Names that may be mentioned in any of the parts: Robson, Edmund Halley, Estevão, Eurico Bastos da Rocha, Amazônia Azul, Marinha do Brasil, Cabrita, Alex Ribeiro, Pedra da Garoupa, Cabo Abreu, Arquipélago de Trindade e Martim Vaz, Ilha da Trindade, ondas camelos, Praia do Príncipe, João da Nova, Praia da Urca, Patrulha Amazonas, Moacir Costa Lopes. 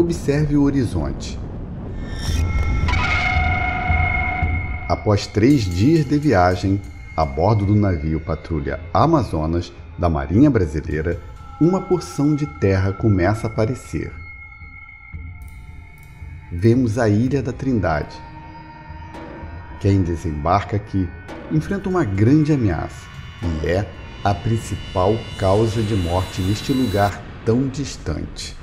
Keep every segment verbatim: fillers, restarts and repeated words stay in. observe o horizonte. Após três dias de viagem, a bordo do navio Patrulha Amazonas da Marinha Brasileira, uma porção de terra começa a aparecer. Vemos a Ilha da Trindade. Quem desembarca aqui enfrenta uma grande ameaça e é a principal causa de morte neste lugar tão distante.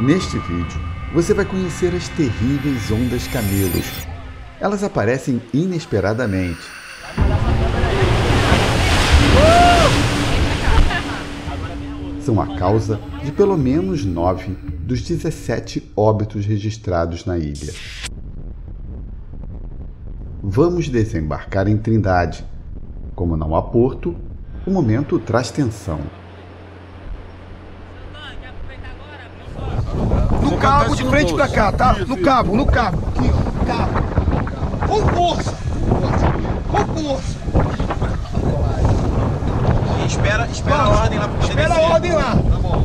Neste vídeo, você vai conhecer as terríveis ondas camelos. Elas aparecem inesperadamente. São a causa de pelo menos nove dos dezessete óbitos registrados na ilha. Vamos desembarcar em Trindade. Como não há porto, o momento traz tensão. No cabo, de frente pra cá, tá? No cabo, no cabo. Aqui, ó. Cabo. Com força! Com força! Espera, espera a ordem lá. Espera a ordem lá.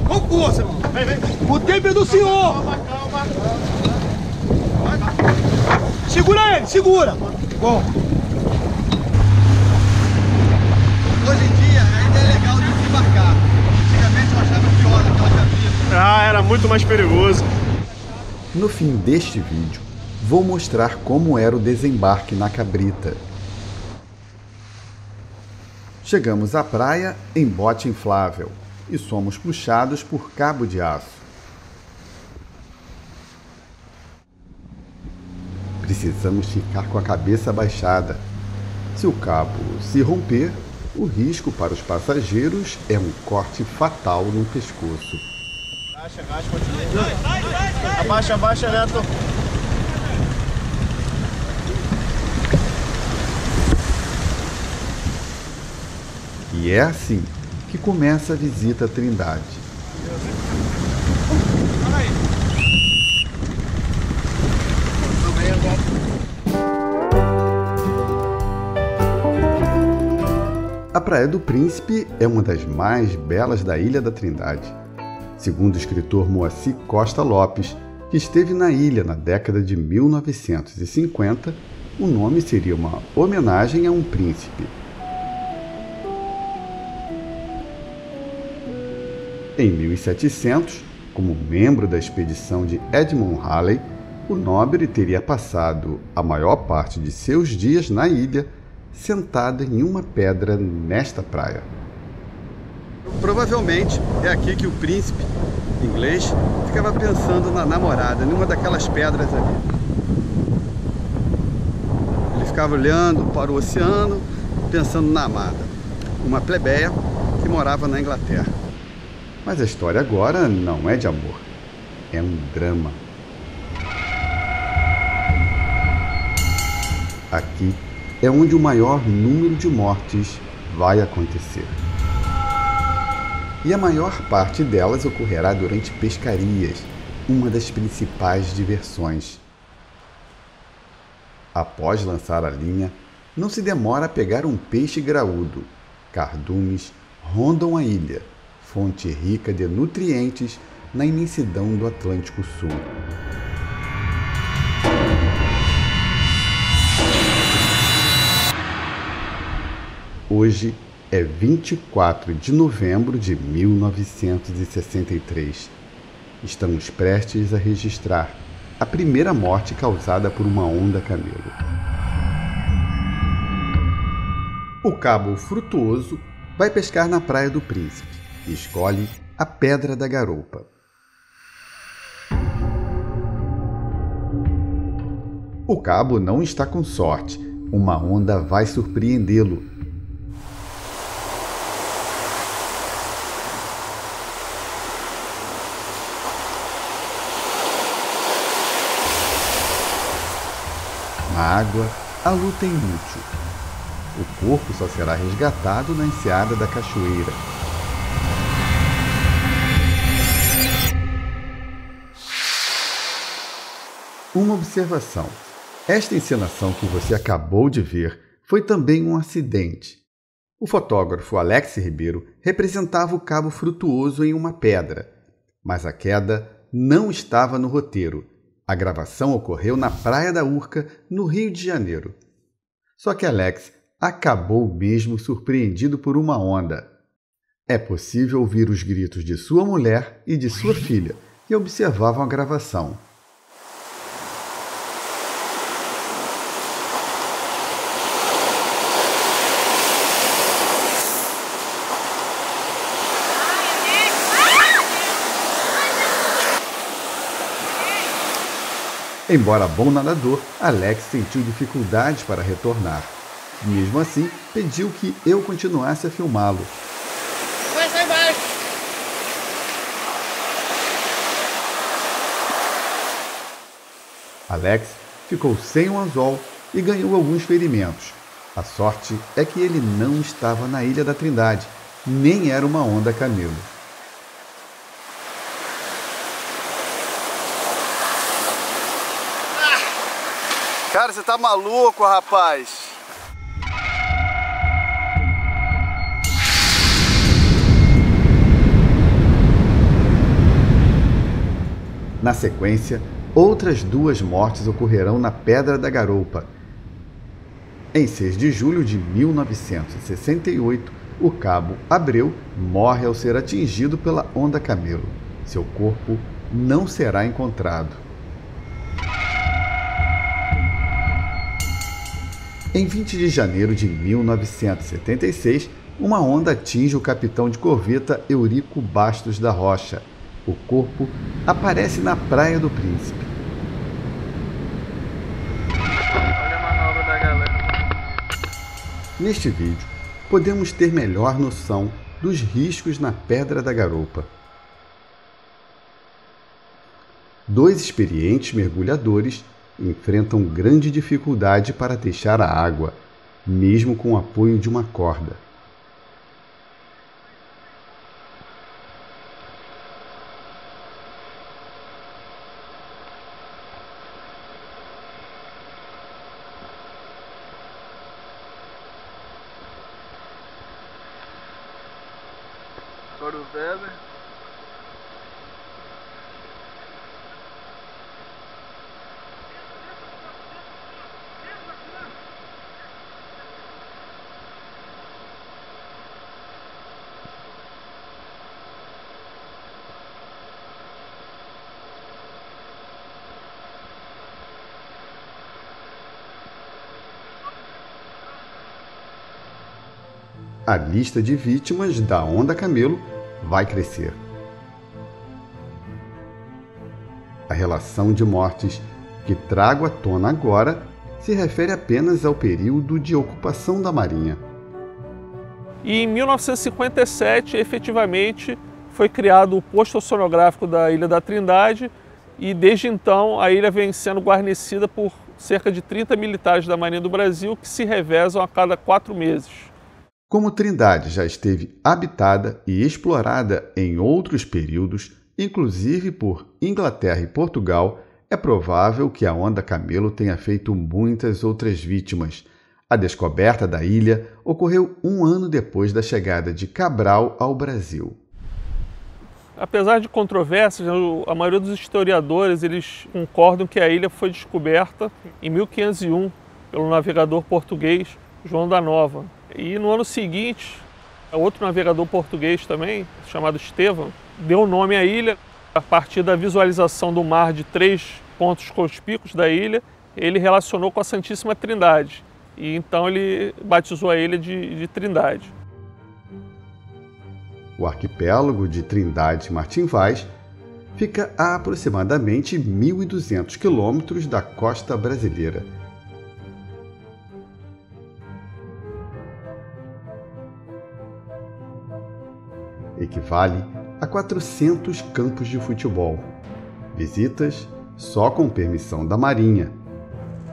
Com força, irmão. Vem, vem. O tempo é do senhor. Calma, calma. Segura ele, segura. Bom. Hoje em dia ainda é legal desembarcar. Antigamente eu achava pior naquela cabine. Ah, era muito mais perigoso. No fim deste vídeo, vou mostrar como era o desembarque na Cabrita. Chegamos à praia em bote inflável e somos puxados por cabo de aço. Precisamos ficar com a cabeça baixada. Se o cabo se romper, o risco para os passageiros é um corte fatal no pescoço. Abaixa, abaixa, continua. Abaixa, abaixa, Neto. E é assim que começa a visita à Trindade. A Praia do Príncipe é uma das mais belas da Ilha da Trindade. Segundo o escritor Moacir Costa Lopes, que esteve na ilha na década de mil novecentos e cinquenta, o nome seria uma homenagem a um príncipe. Em mil e setecentos, como membro da expedição de Edmund Halley, o nobre teria passado a maior parte de seus dias na ilha, sentado em uma pedra nesta praia. Provavelmente é aqui que o príncipe inglês ficava pensando na namorada, numa daquelas pedras ali. Ele ficava olhando para o oceano, pensando na amada, uma plebeia que morava na Inglaterra. Mas a história agora não é de amor, é um drama. Aqui é onde o maior número de mortes vai acontecer. E a maior parte delas ocorrerá durante pescarias, uma das principais diversões. Após lançar a linha, não se demora a pegar um peixe graúdo. Cardumes rondam a ilha, fonte rica de nutrientes na imensidão do Atlântico Sul. Hoje é vinte e quatro de novembro de mil novecentos e sessenta e três. Estamos prestes a registrar a primeira morte causada por uma onda camelo. O Cabo Frutuoso vai pescar na Praia do Príncipe. Escolhe a Pedra da Garoupa. O cabo não está com sorte. Uma onda vai surpreendê-lo. Na água, a luta é inútil. O corpo só será resgatado na enseada da cachoeira. Uma observação: esta encenação que você acabou de ver foi também um acidente. O fotógrafo Alex Ribeiro representava o cabo frutuoso em uma pedra, mas a queda não estava no roteiro. A gravação ocorreu na Praia da Urca, no Rio de Janeiro. Só que Alex acabou mesmo surpreendido por uma onda. É possível ouvir os gritos de sua mulher e de sua filha, que observavam a gravação. Embora bom nadador, Alex sentiu dificuldades para retornar. Mesmo assim, pediu que eu continuasse a filmá-lo. Vai, vai, vai. Alex ficou sem o anzol e ganhou alguns ferimentos. A sorte é que ele não estava na Ilha da Trindade, nem era uma onda camelo. Cara, você tá maluco, rapaz! Na sequência, outras duas mortes ocorrerão na Pedra da Garoupa. Em seis de julho de mil novecentos e sessenta e oito, o cabo Abreu morre ao ser atingido pela onda camelo. Seu corpo não será encontrado. Em vinte de janeiro de mil novecentos e setenta e seis, uma onda atinge o capitão de corveta Eurico Bastos da Rocha. O corpo aparece na Praia do Príncipe. Olha a manobra da galera. Neste vídeo, podemos ter melhor noção dos riscos na Pedra da Garoupa. Dois experientes mergulhadores enfrentam grande dificuldade para deixar a água, mesmo com o apoio de uma corda. A lista de vítimas da onda camelo vai crescer. A relação de mortes que trago à tona agora se refere apenas ao período de ocupação da Marinha. E em mil novecentos e cinquenta e sete, efetivamente, foi criado o posto oceanográfico da Ilha da Trindade e, desde então, a ilha vem sendo guarnecida por cerca de trinta militares da Marinha do Brasil que se revezam a cada quatro meses. Como Trindade já esteve habitada e explorada em outros períodos, inclusive por Inglaterra e Portugal, é provável que a onda camelo tenha feito muitas outras vítimas. A descoberta da ilha ocorreu um ano depois da chegada de Cabral ao Brasil. Apesar de controvérsias, a maioria dos historiadores eles concordam que a ilha foi descoberta em mil quinhentos e um pelo navegador português João da Nova. E no ano seguinte, outro navegador português também, chamado Estevão, deu nome à ilha. A partir da visualização do mar de três pontos conspícuos da ilha, ele relacionou com a Santíssima Trindade. E então ele batizou a ilha de, de Trindade. O arquipélago de Trindade e Martim Vaz fica a aproximadamente mil e duzentos quilômetros da costa brasileira. Equivale a quatrocentos campos de futebol. Visitas só com permissão da Marinha.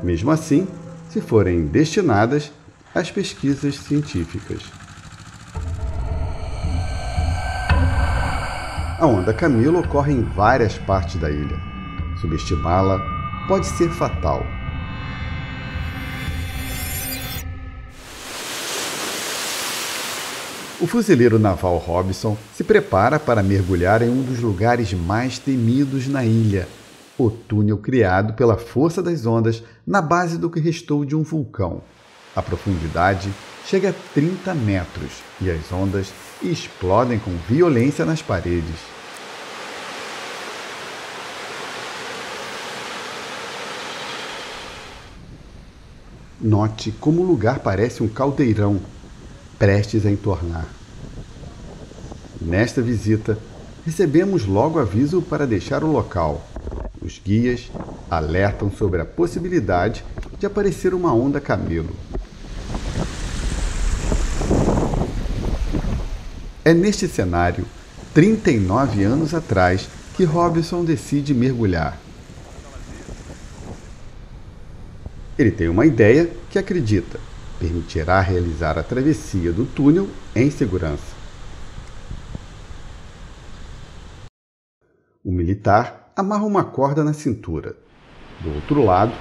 Mesmo assim, se forem destinadas às pesquisas científicas. A onda camelo ocorre em várias partes da ilha. Subestimá-la pode ser fatal. O fuzileiro naval Robson se prepara para mergulhar em um dos lugares mais temidos na ilha, o túnel criado pela força das ondas na base do que restou de um vulcão. A profundidade chega a trinta metros e as ondas explodem com violência nas paredes. Note como o lugar parece um caldeirão, prestes a entornar. Nesta visita, recebemos logo aviso para deixar o local. Os guias alertam sobre a possibilidade de aparecer uma onda camelo. É neste cenário, trinta e nove anos atrás, que Robson decide mergulhar. Ele tem uma ideia que acredita permitirá realizar a travessia do túnel em segurança. O militar amarra uma corda na cintura. Do outro lado,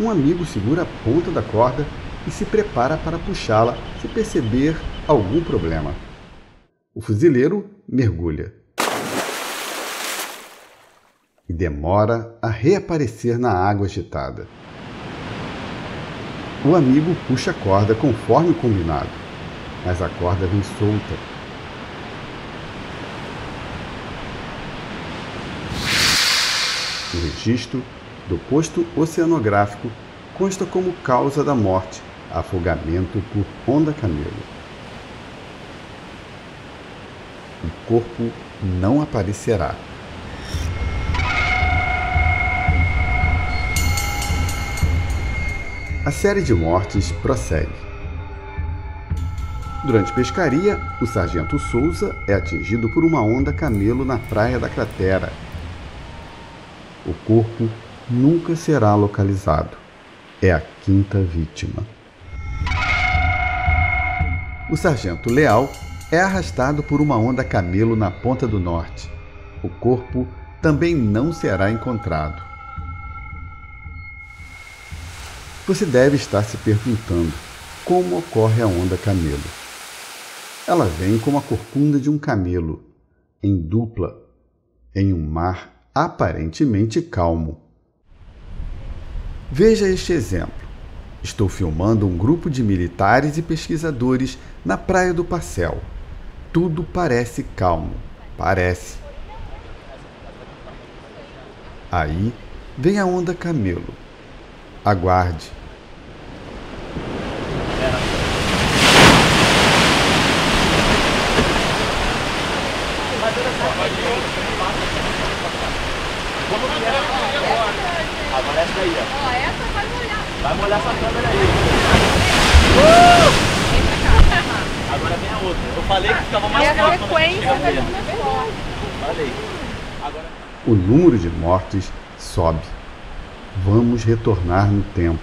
um amigo segura a ponta da corda e se prepara para puxá-la se perceber algum problema. O fuzileiro mergulha e demora a reaparecer na água agitada. O amigo puxa a corda conforme combinado, mas a corda vem solta. O registro do posto oceanográfico consta como causa da morte, afogamento por onda camelo. O corpo não aparecerá. A série de mortes prossegue. Durante pescaria, o sargento Souza é atingido por uma onda camelo na praia da Cratera. O corpo nunca será localizado. É a quinta vítima. O sargento Leal é arrastado por uma onda camelo na Ponta do Norte. O corpo também não será encontrado. Você deve estar se perguntando como ocorre a onda camelo. Ela vem como a corcunda de um camelo, em dupla, em um mar aparentemente calmo. Veja este exemplo. Estou filmando um grupo de militares e pesquisadores na Praia do Parcel. Tudo parece calmo. Parece. Aí vem a onda camelo. Aguarde. Vai molhar essa câmera aí. Uh! Agora vem a outra. Eu falei que ficava mais forte. E a frequência da câmera é forte. Falei. Agora... O número de mortes sobe. Vamos retornar no tempo.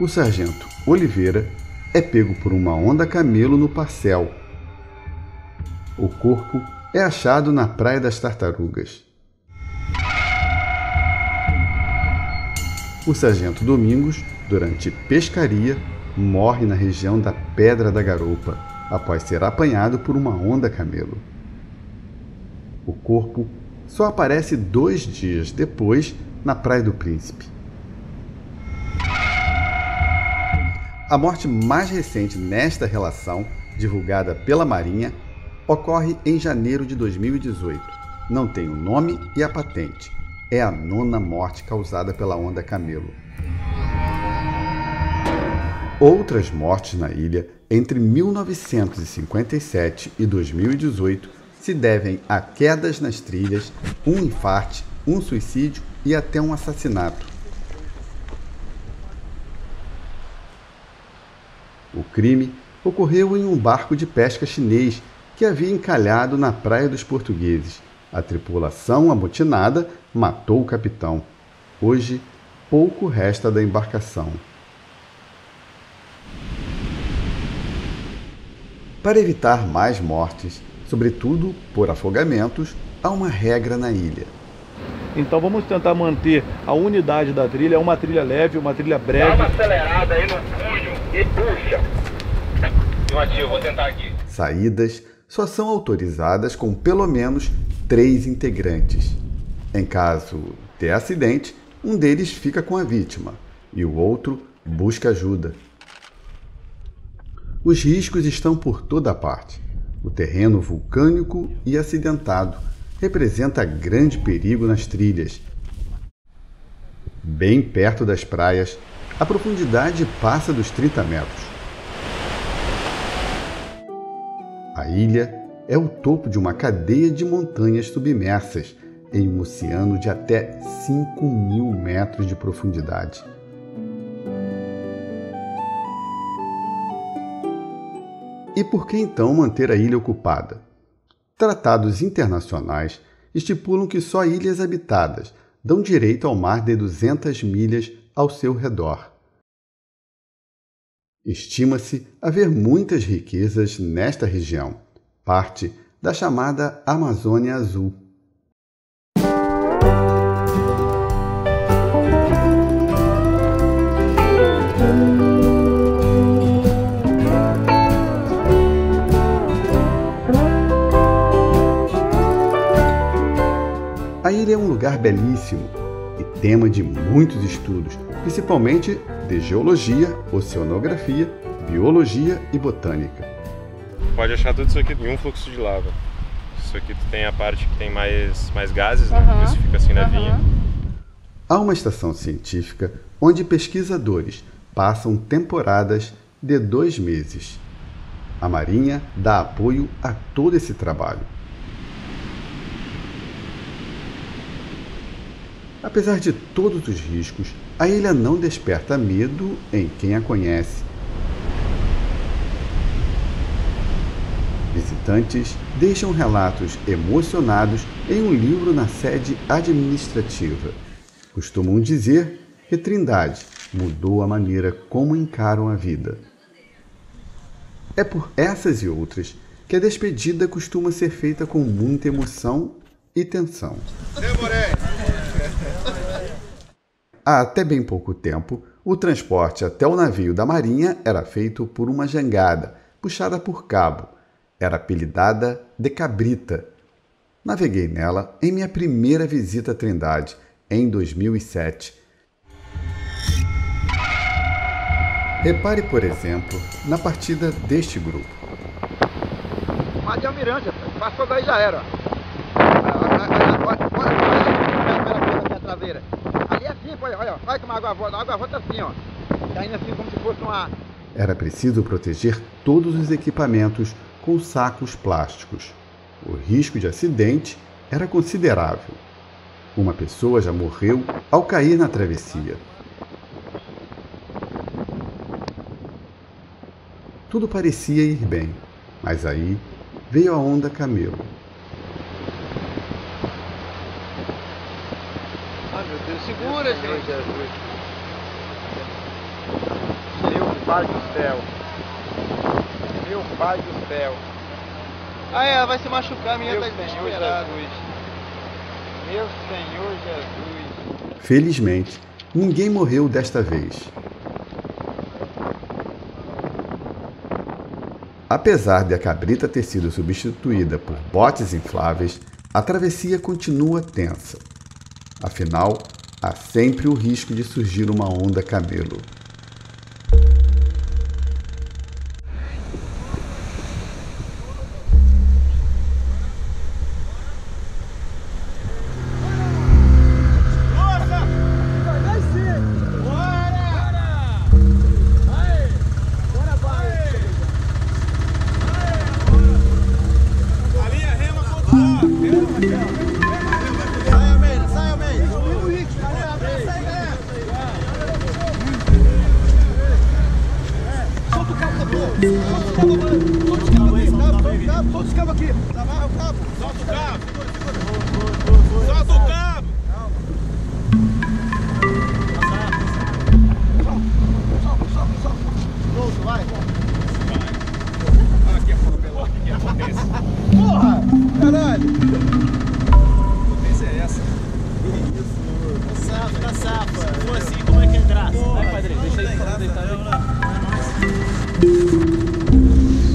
O sargento Oliveira é pego por uma onda camelo no Parcel. O corpo é achado na Praia das Tartarugas. O sargento Domingos, durante pescaria, morre na região da Pedra da Garoupa, após ser apanhado por uma onda camelo. O corpo só aparece dois dias depois na Praia do Príncipe. A morte mais recente nesta relação, divulgada pela Marinha, ocorre em janeiro de dois mil e dezoito. Não tem o nome e a patente. É a nona morte causada pela onda camelo. Outras mortes na ilha entre mil novecentos e cinquenta e sete e dois mil e dezoito se devem a quedas nas trilhas, um infarte, um suicídio e até um assassinato. O crime ocorreu em um barco de pesca chinês que havia encalhado na Praia dos Portugueses. A tripulação amotinada matou o capitão. Hoje, pouco resta da embarcação. Para evitar mais mortes, sobretudo por afogamentos, há uma regra na ilha. Então vamos tentar manter a unidade da trilha, uma trilha leve, uma trilha breve. Dá uma acelerada aí no punho e puxa. Afirmativo, vou tentar aqui. Saídas só são autorizadas com pelo menos três integrantes. Em caso de acidente, um deles fica com a vítima e o outro busca ajuda. Os riscos estão por toda parte. O terreno vulcânico e acidentado representa grande perigo nas trilhas. Bem perto das praias, a profundidade passa dos trinta metros. A ilha é o topo de uma cadeia de montanhas submersas em um oceano de até cinco mil metros de profundidade. E por que então manter a ilha ocupada? Tratados internacionais estipulam que só ilhas habitadas dão direito ao mar de duzentas milhas ao seu redor. Estima-se haver muitas riquezas nesta região, parte da chamada Amazônia Azul. A ilha é um lugar belíssimo e tema de muitos estudos, principalmente de geologia, oceanografia, biologia e botânica. Pode achar tudo isso aqui em um fluxo de lava. Isso aqui tem a parte que tem mais, mais gases, né? Uhum. Isso fica assim na vinha. Uhum. Há uma estação científica onde pesquisadores passam temporadas de dois meses. A Marinha dá apoio a todo esse trabalho. Apesar de todos os riscos, a ilha não desperta medo em quem a conhece. Visitantes deixam relatos emocionados em um livro na sede administrativa. Costumam dizer que Trindade mudou a maneira como encaram a vida. É por essas e outras que a despedida costuma ser feita com muita emoção e tensão. Demorei. Há até bem pouco tempo, o transporte até o navio da Marinha era feito por uma jangada, puxada por cabo. Era apelidada de Cabrita. Naveguei nela em minha primeira visita a Trindade, em dois mil e sete. Repare, por exemplo, na partida deste grupo. Mas de Almirante, passou daí já era. Traseira. Ali é assim, olha, olha, olha como a água volta, a água volta assim, ó. Tá indo assim como se fosse uma... Era preciso proteger todos os equipamentos com sacos plásticos. O risco de acidente era considerável. Uma pessoa já morreu ao cair na travessia. Tudo parecia ir bem, mas aí veio a onda camelo. Segura, gente! Meu Pai do Céu! Meu Pai do Céu! Ah, ela vai se machucar, minha tá desesperada. Meu Senhor Jesus! Felizmente, ninguém morreu desta vez. Apesar de a Cabrita ter sido substituída por botes infláveis, a travessia continua tensa. Afinal, há sempre o risco de surgir uma onda camelo. Vai, padre, deixa ele entrar, ele tá jogando.